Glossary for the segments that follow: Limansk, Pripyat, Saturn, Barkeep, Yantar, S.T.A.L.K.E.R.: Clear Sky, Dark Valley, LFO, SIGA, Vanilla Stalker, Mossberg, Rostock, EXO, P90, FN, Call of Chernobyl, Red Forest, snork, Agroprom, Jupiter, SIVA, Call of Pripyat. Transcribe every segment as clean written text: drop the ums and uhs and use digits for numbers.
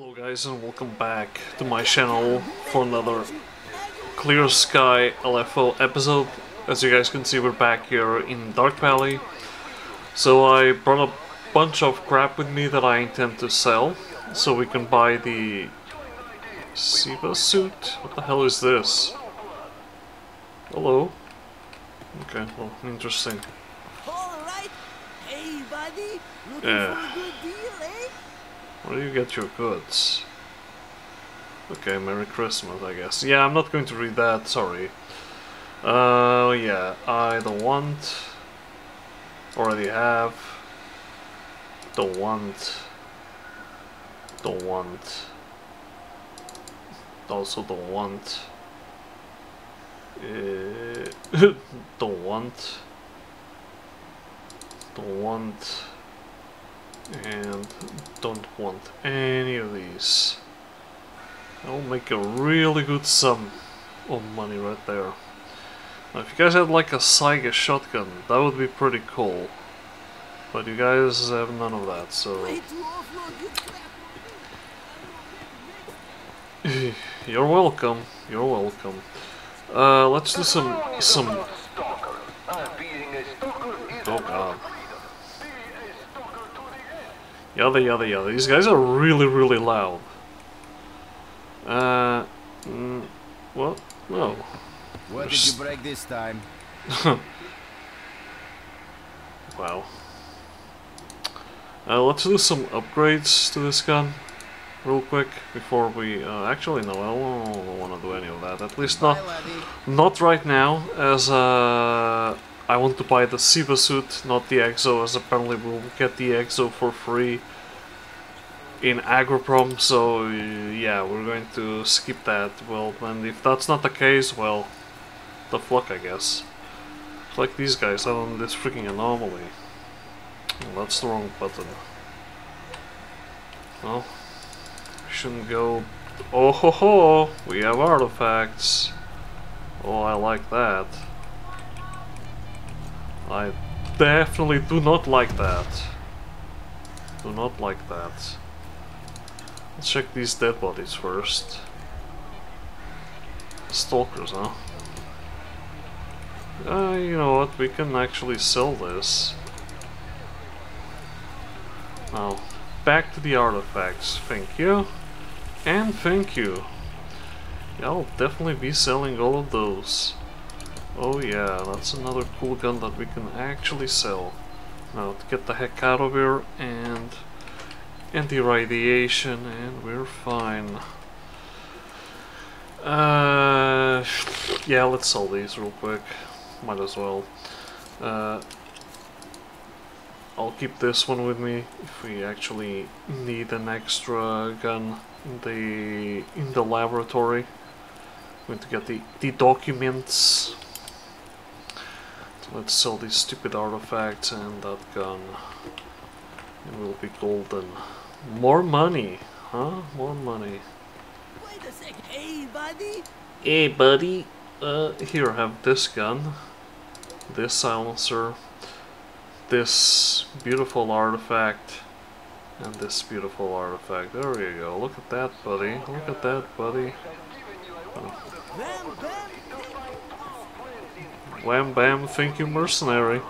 Hello guys and welcome back to my channel for another Clear Sky LFO episode. As you guys can see, we're back here in Dark Valley. So I brought a bunch of crap with me that I intend to sell, so we can buy the SIVA suit. What the hell is this? Hello? Okay, well, interesting. Alright, hey buddy, looking for a good deal, eh? Where do you get your goods? Okay, Merry Christmas, I guess. Yeah, I'm not going to read that, sorry. Yeah, I don't want. Already have. Don't want. Don't want. Also don't want. Don't want. Don't want. And don't want any of these. I'll make a really good sum of money right there. Now, if you guys had like a SIGA shotgun, that would be pretty cool. But you guys have none of that, so... You're welcome, you're welcome. Let's do some... Oh god. Yada yada yada. These guys are really loud. What? No. What did you break this time? Wow. Let's do some upgrades to this gun real quick before we... actually no, I don't want to do any of that. At least not right now, as I want to buy the SIVA suit, not the EXO, as apparently we'll get the EXO for free in Agroprom, so yeah, we're going to skip that. Well, and if that's not the case, well, the fuck, I guess. It's like these guys, I don't know, this freaking anomaly. Well, that's the wrong button. Well, we shouldn't go... Oh ho ho! We have artifacts! Oh, I like that. I definitely do not like that. Do not like that. Let's check these dead bodies first. Stalkers, huh? You know what, we can actually sell this. Now, back to the artifacts. Thank you. And thank you. Yeah, I'll definitely be selling all of those. Oh yeah, that's another cool gun that we can actually sell. Now to get the heck out of here and anti-radiation, and we're fine. Yeah, let's sell these real quick. Might as well. I'll keep this one with me if we actually need an extra gun in the laboratory. I'm going to get the documents. Let's sell these stupid artifacts and that gun. It will be golden. More money, huh? More money. Wait a sec. Hey, buddy. Hey, buddy. Here, have this gun, this silencer, this beautiful artifact, and this beautiful artifact. There you go. Look at that, buddy. Look at that, buddy. Wham bam, thank you, mercenary.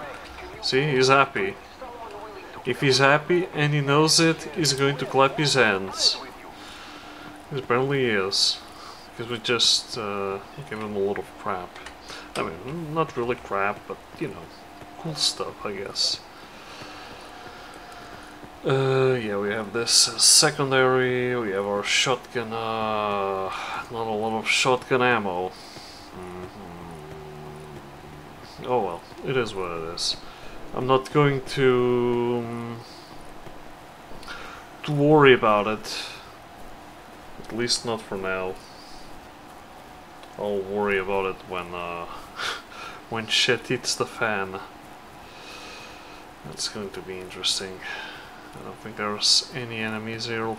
See, he's happy. If he's happy and he knows it, he's going to clap his hands. Because apparently he is. Because we just gave him a lot of crap. I mean, not really crap, but you know, cool stuff, I guess. Yeah, we have this secondary, we have our shotgun. Not a lot of shotgun ammo. Oh well, it is what it is. I'm not going to worry about it. At least not for now. I'll worry about it when when shit hits the fan. That's going to be interesting. I don't think there's any enemies here,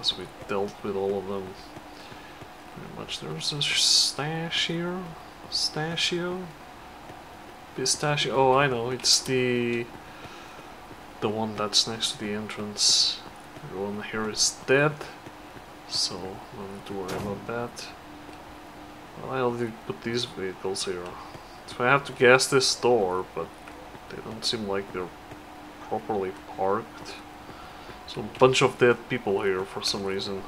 as we dealt with all of them. Pretty much. There's a stash here. Pistachio? Pistachio? Oh, I know, it's the one that's next to the entrance. Everyone here is dead, so no need to worry about that. Well, I'll put these vehicles here. So I have to gas this door, but they don't seem like they're properly parked. So a bunch of dead people here for some reason.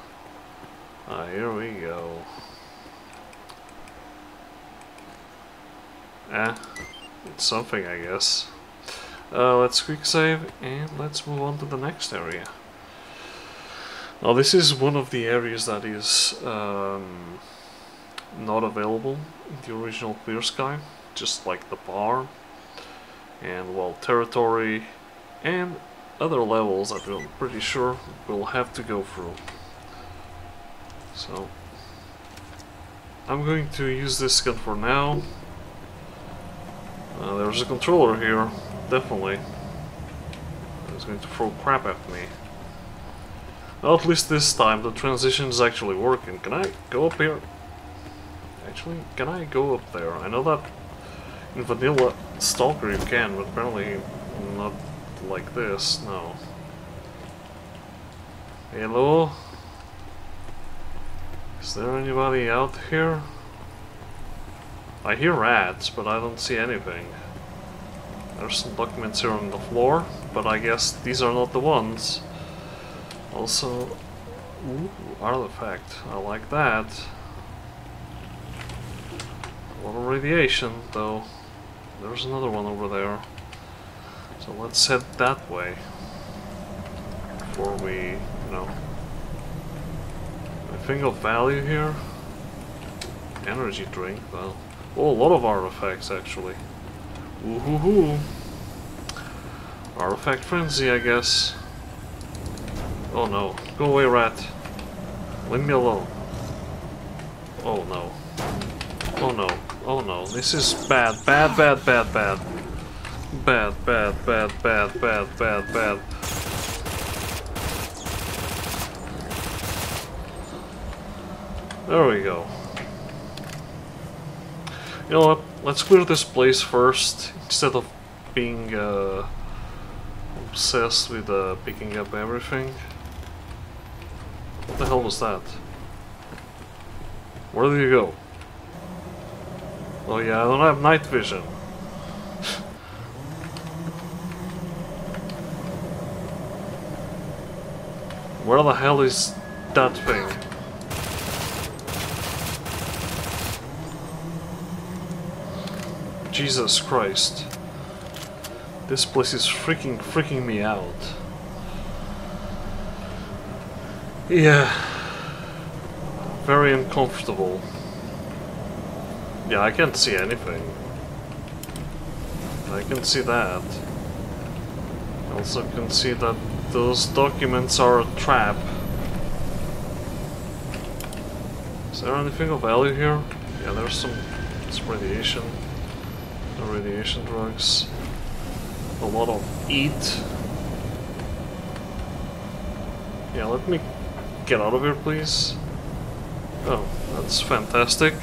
Ah, here we go. Eh, it's something, I guess. Let's quick save and let's move on to the next area. Now this is one of the areas that is not available in the original Clear Sky, just like the bar and well, territory and other levels that I'm pretty sure we'll have to go through. So I'm going to use this gun for now. There's a controller here, definitely. It's going to throw crap at me. Well, at least this time the transition is actually working. Can I go up here? Actually, can I go up there? I know that in Vanilla Stalker you can, but apparently not like this, no. Hello? Is there anybody out here? I hear rats, but I don't see anything. There's some documents here on the floor, but I guess these are not the ones. Also, ooh, artifact, I like that. A lot of radiation, though. There's another one over there. So let's head that way. Before we, you know... I think of value here. Energy drink, well... Oh, a lot of artifacts, actually. Woohoo! Artifact frenzy, I guess. Oh no. Go away, rat. Leave me alone. Oh no. Oh no. Oh no. This is bad. Bad, bad, bad, bad. Bad, bad, bad, bad, bad, bad, bad. There we go. You know what, let's clear this place first, instead of being obsessed with picking up everything. What the hell was that? Where did you go? Oh yeah, I don't have night vision. Where the hell is that thing? Jesus Christ. This place is freaking me out. Yeah. Very uncomfortable. Yeah, I can't see anything. I can see that. I also can see that those documents are a trap. Is there anything of value here? Yeah, there's some radiation. Radiation drugs, a lot of heat. Yeah, let me get out of here, please. Oh, that's fantastic.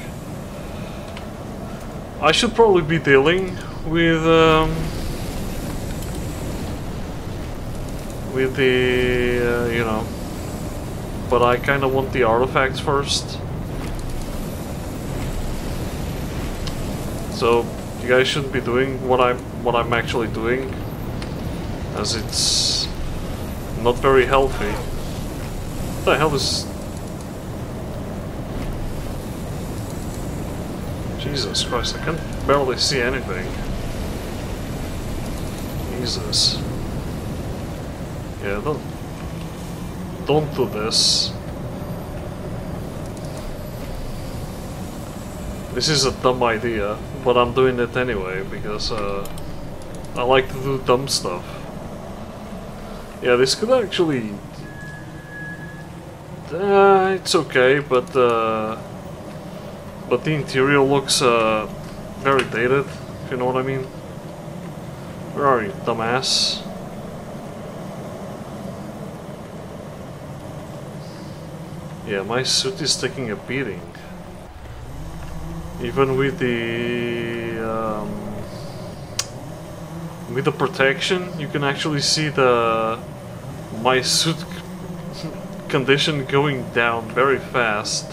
I should probably be dealing with the you know, but I kind of want the artifacts first. So. You guys shouldn't be doing what I'm actually doing, as it's not very healthy. What the hell is... Jesus Christ, I can barely see anything. Jesus. Yeah, don't do this. This is a dumb idea, but I'm doing it anyway, because I like to do dumb stuff. Yeah, this could actually... it's okay, but the interior looks very dated, if you know what I mean. Where are you, dumbass? Yeah, my suit is taking a beating. Even with the protection, you can actually see the my suit condition going down very fast.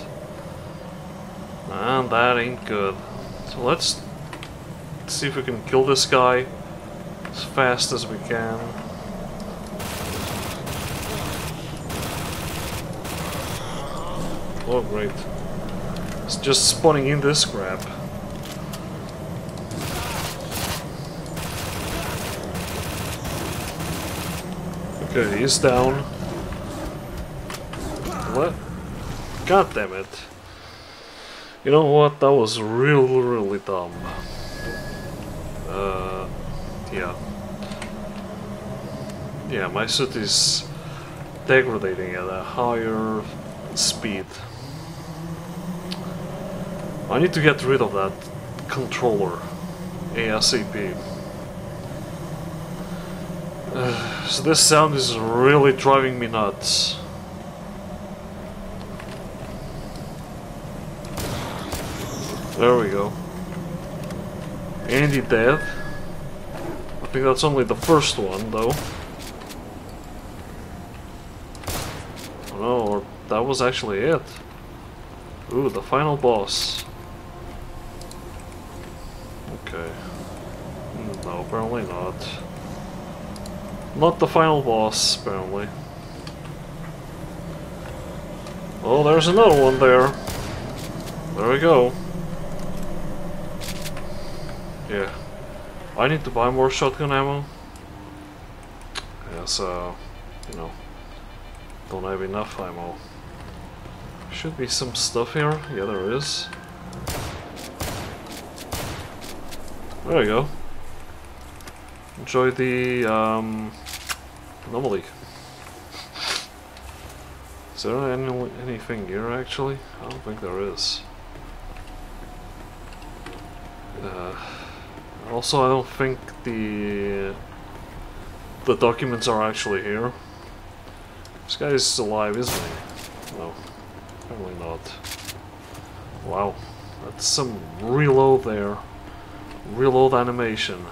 And that ain't good. So let's see if we can kill this guy as fast as we can. Oh great. It's just spawning in this crap. Okay, he's down. What? God damn it. You know what? That was really dumb. Yeah. Yeah, my suit is degrading at a higher speed. I need to get rid of that controller ASAP. So this sound is really driving me nuts. There we go. Andy dead. I think that's only the first one though. Oh no, that was actually it. Ooh, the final boss. Okay. No, apparently not. Not the final boss, apparently. Oh, there's another one there. There we go. Yeah. I need to buy more shotgun ammo. Yeah, so, you know, don't have enough ammo. Should be some stuff here. Yeah, there is. There we go. Enjoy the anomaly. Is there anything here actually? I don't think there is. Also, I don't think the documents are actually here. This guy is alive, isn't he? No, probably not. Wow, that's some reload there. Reload animation.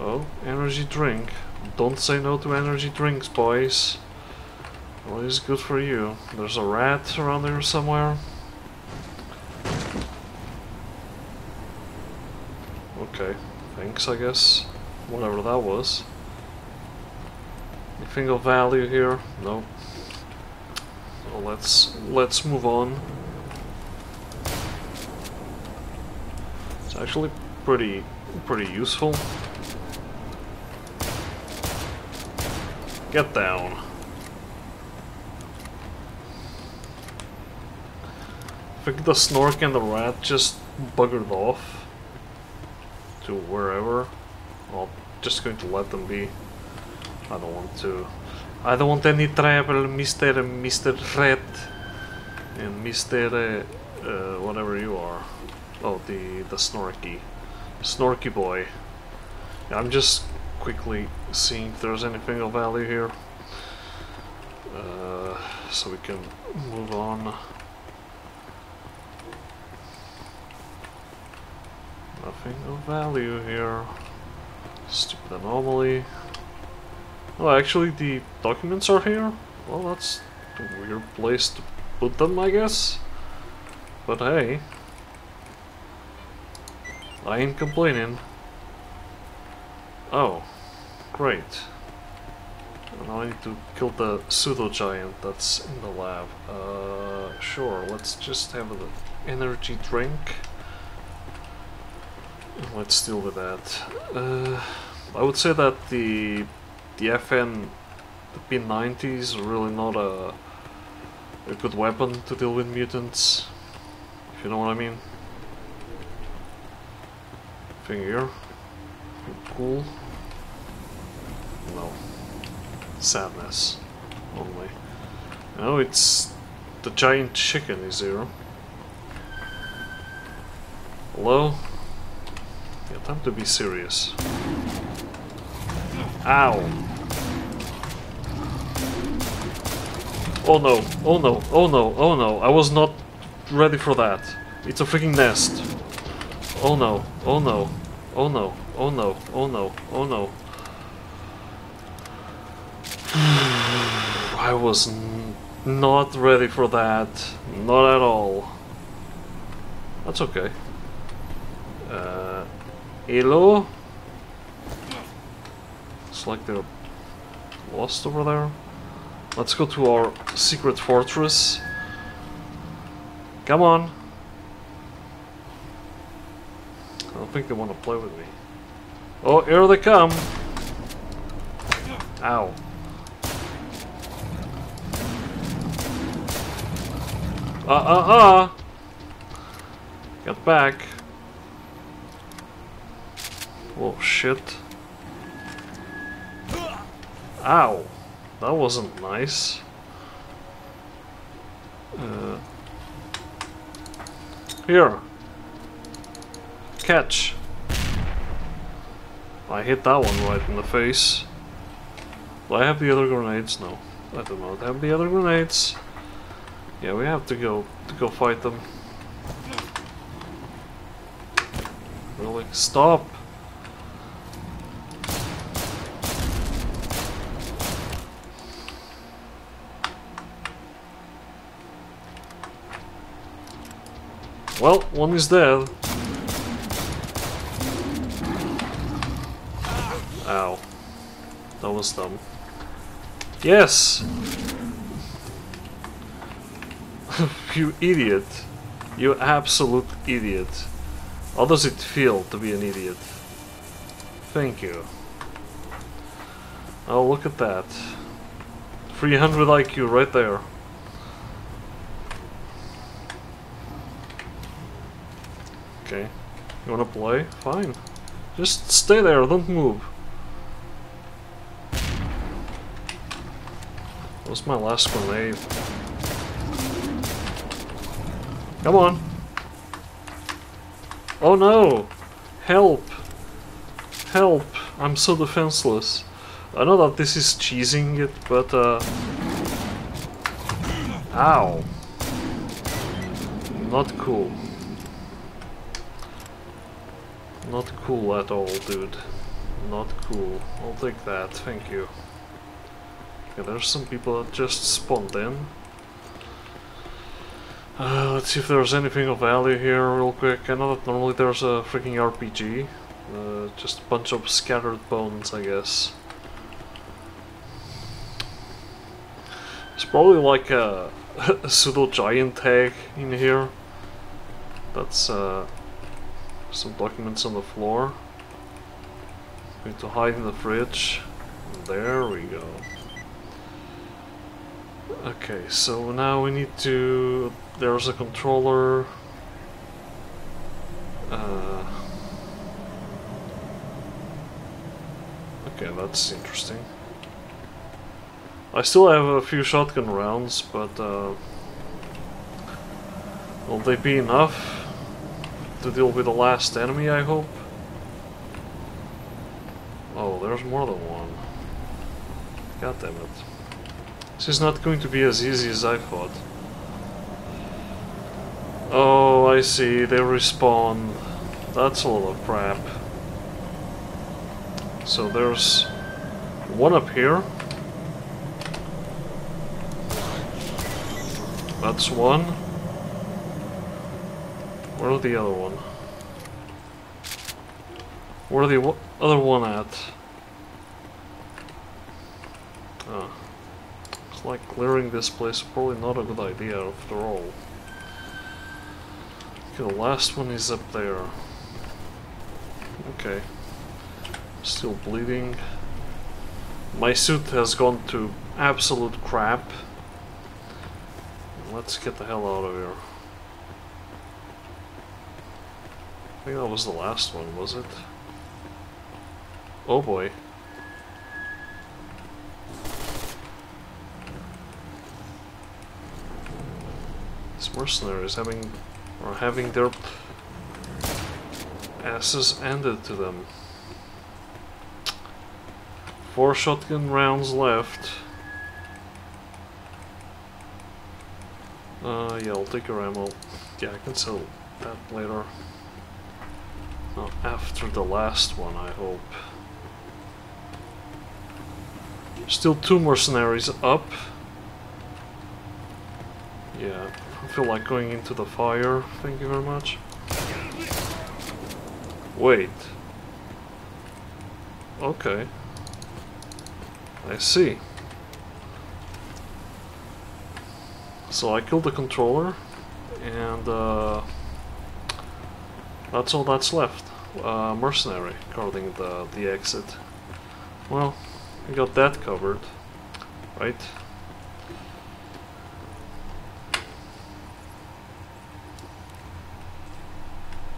Oh, energy drink. Don't say no to energy drinks, boys. Always good for you. There's a rat around there somewhere. Okay, thanks I guess. Whatever that was. Anything of value here? No. So let's move on. It's actually pretty useful. Get down. I think the snork and the rat just buggered off to wherever. I'm just going to let them be. I don't want to. I don't want any trouble, Mr. Rat and Mr. Whatever you are. Oh, the snorky boy. I'm just quickly seeing if there's anything of value here, so we can move on. Nothing of value here. Stupid anomaly. Oh, actually the documents are here? Well, that's a weird place to put them, I guess. But hey, I ain't complaining. Oh, great. Now I need to kill the pseudo-giant that's in the lab. Sure, let's just have an energy drink. Let's deal with that. I would say that the FN, the P90 is really not a good weapon to deal with mutants, if you know what I mean. Thing here. Cool. No. Sadness only. No, it's the giant chicken is here. Hello? Yeah, time to be serious. Ow! Oh no, oh no, oh no, oh no, I was not ready for that. It's a freaking nest. Oh no, oh no, oh no. Oh no, oh no, oh no. I was not ready for that. Not at all. That's okay. Hello? It's like they're lost over there. Let's go to our secret fortress. Come on. I don't think they want to play with me. Oh, here they come. Ow. Get back. Oh, shit. Ow. That wasn't nice. Here. Catch. I hit that one right in the face. Do I have the other grenades? No. I do not have the other grenades. Yeah, we have to go fight them. Really? Stop! Well, one is dead. Ow. That was dumb. Yes! You idiot. You absolute idiot. How does it feel to be an idiot? Thank you. Oh, look at that. 300 IQ right there. Okay. You wanna play? Fine. Just stay there, don't move. That was my last grenade. Come on. Oh no! Help! Help! I'm so defenseless. I know that this is cheesing it, but ow! Not cool. Not cool at all, dude. Not cool. I'll take that, thank you. Okay, there's some people that just spawned in. Let's see if there's anything of value here real quick. I know that normally there's a freaking RPG. Just a bunch of scattered bones, I guess. It's probably like a pseudo-giant tag in here. That's some documents on the floor. We need to hide in the fridge. There we go. Okay, so now we need to... There's a controller. Okay, that's interesting. I still have a few shotgun rounds, but will they be enough to deal with the last enemy, I hope? Oh, there's more than one. God damn it. This is not going to be as easy as I thought. Oh, I see, they respawn. That's a lot of crap. So there's one up here. That's one. Where's the other one? Where's the other one at? Oh. Like clearing this place is probably not a good idea after all. Okay, the last one is up there. Okay. Still bleeding. My suit has gone to absolute crap. Let's get the hell out of here. I think that was the last one, was it? Oh boy. Mercenaries having their asses handed to them. 4 shotgun rounds left. Yeah, I'll take your ammo. Yeah, I can sell that later. Not after the last one, I hope. Still 2 mercenaries up. Yeah, I feel like going into the fire, thank you very much. Wait. Okay. I see. So I killed the controller, and that's all that's left. Mercenary guarding the exit. Well, we got that covered, right?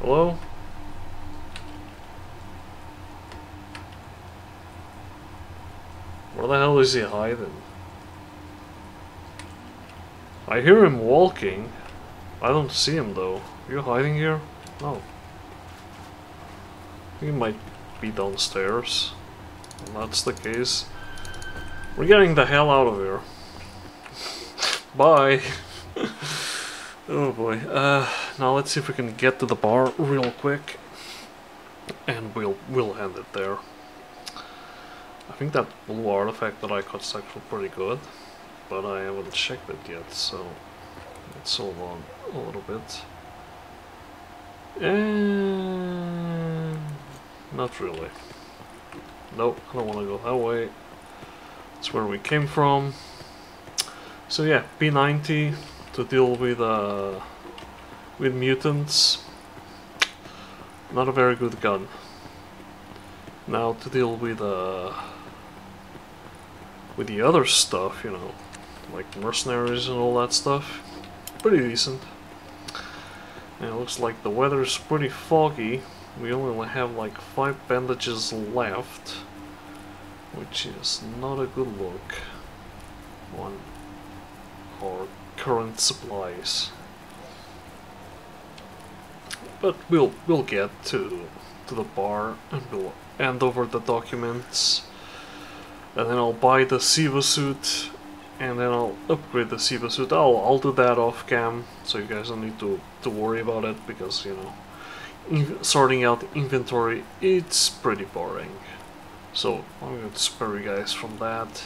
Hello? Where the hell is he hiding? I hear him walking. I don't see him though. Are you hiding here? No. He might be downstairs. If that's the case, we're getting the hell out of here. Bye. Oh boy. Now let's see if we can get to the bar real quick, and we'll end it there. I think that blue artifact that I got is actually pretty good, but I haven't checked it yet, so let's hold on a little bit. And not really. Nope, I don't want to go that way. That's where we came from. So yeah, P90 to deal with mutants. Not a very good gun. Now to deal with the other stuff, you know, like mercenaries and all that stuff, pretty decent. And it looks like the weather's pretty foggy. We only have like 5 bandages left, which is not a good look on our current supplies. But we'll get to the bar, and we'll hand over the documents, and then I'll buy the SIVA suit, and then I'll upgrade the SIVA suit. I'll do that off cam, so you guys don't need to worry about it, because, you know, sorting out the inventory, it's pretty boring. So I'm going to spare you guys from that.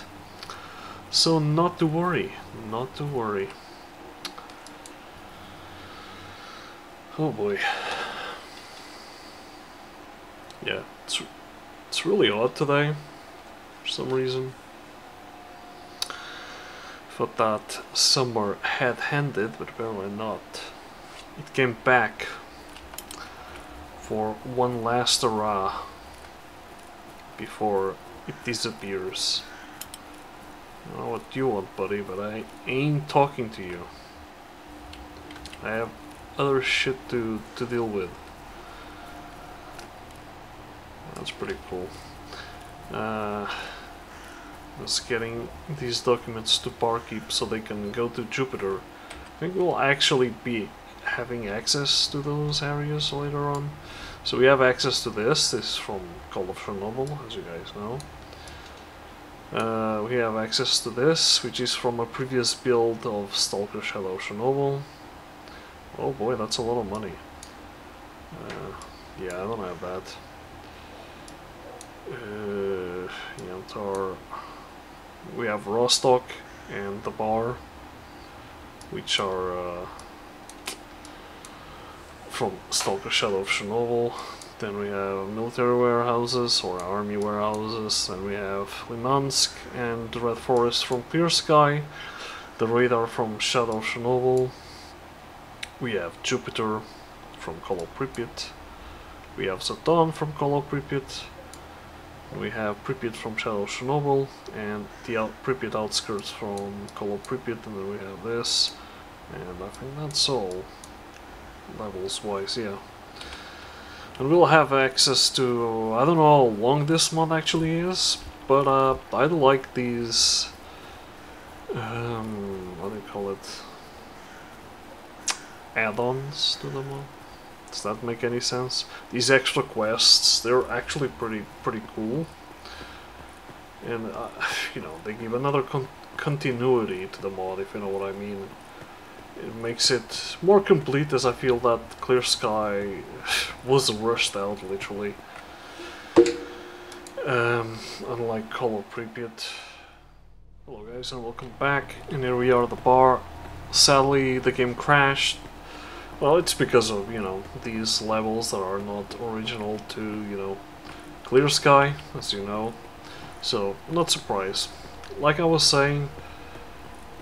So not to worry, not to worry. Oh boy. Yeah, it's really odd today, for some reason. Thought that summer had ended, but apparently not. It came back for one last hurrah before it disappears. I don't know what you want, buddy, but I ain't talking to you. I have other shit to deal with. That's pretty cool. Just getting these documents to Barkeep so they can go to Jupiter. I think we'll actually be having access to those areas later on. So we have access to this. This is from Call of Chernobyl, as you guys know. We have access to this, which is from a previous build of Stalker Shadow Chernobyl. Oh boy, that's a lot of money. Yeah, I don't have that. Yantar. We have Rostock and the bar, which are from Stalker Shadow of Chernobyl. Then we have military warehouses or army warehouses, and we have Limansk and the Red Forest from Clear Sky, the radar from Shadow of Chernobyl. We have Jupiter from Call of Pripyat. We have Saturn from Call of Pripyat. We have Pripyat from Shadow of Chernobyl, and the Pripyat outskirts from Call of Pripyat, and then we have this, and I think that's all, levels-wise, yeah. And we'll have access to, I don't know how long this month actually is, but I like these, what do you call it, add-ons to the month. Does that make any sense? These extra quests, they're actually pretty cool. And, you know, they give another continuity to the mod, if you know what I mean. It makes it more complete, as I feel that Clear Sky was rushed out, literally. Unlike Call of Pripyat. Hello guys, and welcome back, and here we are at the bar. Sadly, the game crashed. Well, it's because of, you know, these levels that are not original to, you know, Clear Sky, as you know. So, not surprised. Like I was saying,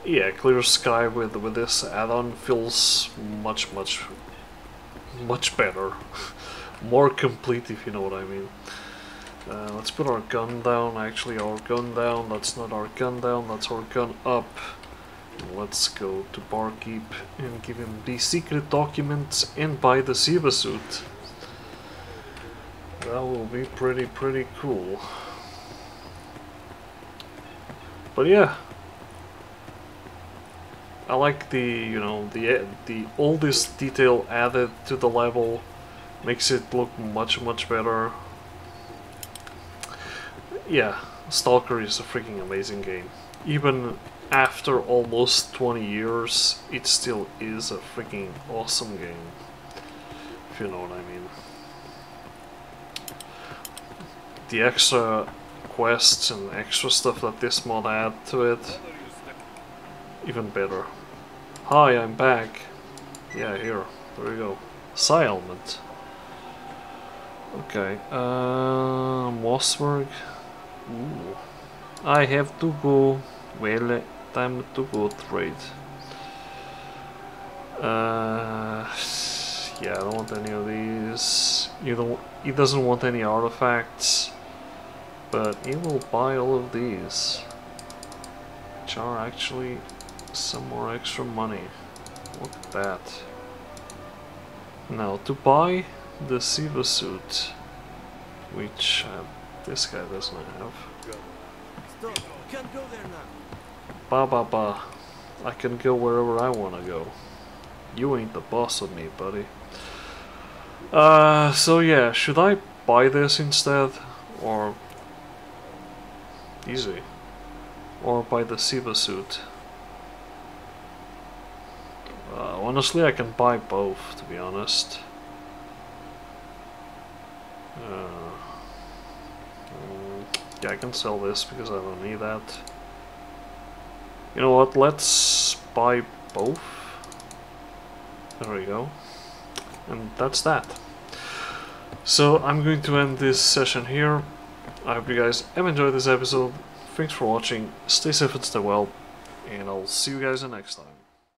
yeah, Clear Sky with this add-on feels much better. More complete, if you know what I mean. Let's put our gun down. Actually, our gun down. That's not our gun down. That's our gun up. Let's go to Barkeep and give him the secret documents and buy the SIVA suit. That will be pretty cool. But yeah, I like the, you know, the all this detail added to the level makes it look much better. Yeah, Stalker is a freaking amazing game. Even after almost 20 years, it still is a freaking awesome game, if you know what I mean. The extra quests and extra stuff that this mod add to it, even better. Hi, I'm back. Yeah, here. There we go. Psi element. Okay. Mossberg. Ooh. I have to go. Well, time to go trade. Yeah, I don't want any of these. He doesn't want any artifacts, but he will buy all of these, which are actually some more extra money. Look at that. Now to buy the SIVA suit, which this guy doesn't have. Stop. Can't go there now. Ba. I can go wherever I want to go. You ain't the boss of me, buddy. So yeah, should I buy this instead? Or... easy. Or buy the SIVA suit? Honestly, I can buy both, to be honest. Yeah, I can sell this because I don't need that. You know what, let's buy both. There we go. And that's that. So I'm going to end this session here. I hope you guys have enjoyed this episode. Thanks for watching, stay safe and stay well, and I'll see you guys next time.